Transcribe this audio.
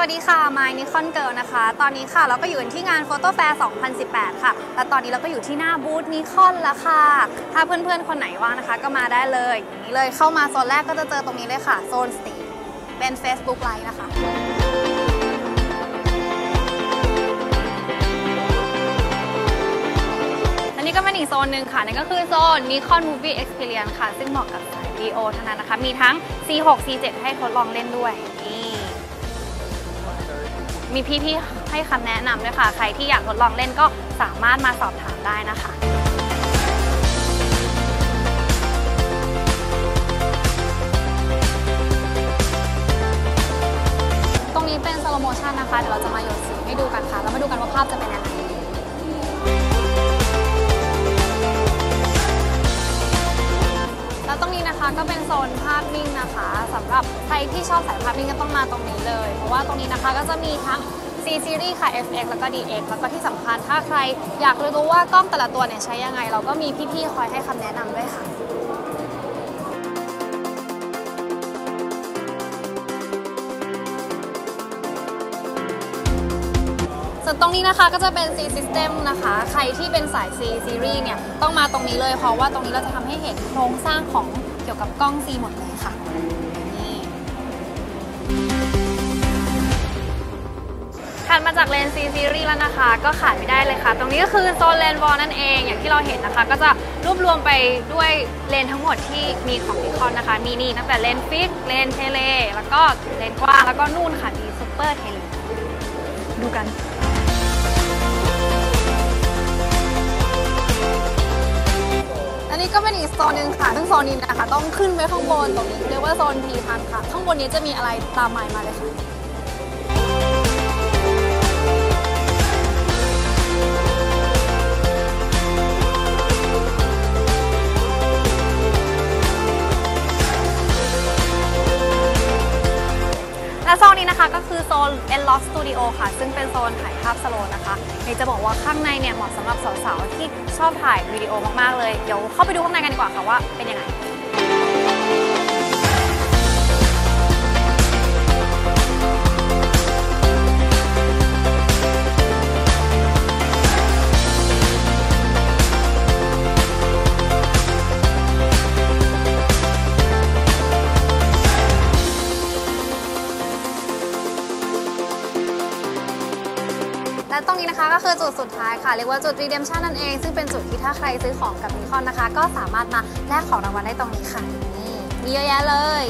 สวัสดีค่ะ Nikon Girl นะคะ ตอนนี้ค่ะเราก็อยู่ที่งาน Photo Fair 2018 ค่ะ และตอนนี้เราก็อยู่ที่หน้าบูธ Nikon แล้วค่ะ ถ้าเพื่อนๆคนไหนว่างนะคะก็มาได้เลย อย่างนี้เลยเข้ามาโซนแรกก็จะเจอตรงนี้เลยค่ะ โซนสตรีท เป็น Facebook Live นะคะนี่ก็เป็นอีกโซนหนึ่งค่ะนั่นก็คือโซน Nikon Movie Experience ค่ะซึ่งเหมาะกับสาย D.O. เท่านั้นนะคะมีทั้ง C6-C7 ให้ทดลองเล่นด้วยนี่มีพี่ๆให้คำแนะนำด้วยค่ะใครที่อยากทดลองเล่นก็สามารถมาสอบถามได้นะคะตรงนี้เป็น slow motion นะคะเดี๋ยวเราจะมาโยนสีให้ดูกันค่ะแล้วมาดูกันว่าภาพจะเป็นยังไงแล้วตรงนี้นะคะก็เป็นโซนภาพนิ่งนะคะสำหรับใครที่ชอบสายภาพนิ่งก็ต้องมาตรงนี้เลยเพราะว่าตรงนี้นะคะก็จะมีทั้ง C Series ค่ะ fx แล้วก็ DX แล้วก็ที่สำคัญถ้าใครอยากรู้ว่ากล้องแต่ละตัวเนี่ยใช้ยังไงเราก็มีพี่ๆคอยให้คำแนะนำด้วยค่ะส่วนตรงนี้นะคะก็จะเป็น C-System นะคะใครที่เป็นสาย C Series เนี่ยต้องมาตรงนี้เลยเพราะว่าตรงนี้เราจะทำให้เห็นโครงสร้างของเกี่ยวกับกล้อง C หมดเลยค่ะนี่ถัดมาจากเลนส์ C Series แล้วนะคะก็ขาดไม่ได้เลยค่ะตรงนี้ก็คือโซนเลนส์วอลนั่นเองอย่างที่เราเห็นนะคะก็จะรวบรวมไปด้วยเลนส์ทั้งหมดที่มีของ Nikon นะคะมีนี่ตั้งแต่เลนส์ฟิกเลนส์เทเลแล้วก็เลนส์กว้างแล้วก็นู่นค่ะมีซูเปอร์เทเลดูกันอันนี้ก็เป็นอีกโซนหนึ่งค่ะซึ่งโซนนี้นะคะต้องขึ้นไปข้างบนตรงนี้เรียกว่าโซน P1000 ค่ะข้างบนนี้จะมีอะไรตามหมายมาเลยค่ะและโซนนี้นะคะก็คือโซน Enlog Studio ค่ะซึ่งเป็นโซนถ่ายภาพสโลว์นะคะนี่จะบอกว่าข้างในเนี่ยเหมาะสำหรับสาวๆที่ชอบถ่ายวิดีโอมากๆเลยเดี๋ยวเข้าไปดูข้างในกันดีกว่าค่ะว่าเป็นยังไงและตรงนี้นะคะก็คือจุดสุดท้ายค่ะเรียกว่าจุด Redemption นั่นเองซึ่งเป็นจุดที่ถ้าใครซื้อของกับ Nikon นะคะก็สามารถมาแลกของรางวัลได้ตรงนี้ค่ะนี่มีเยอะแยะเลย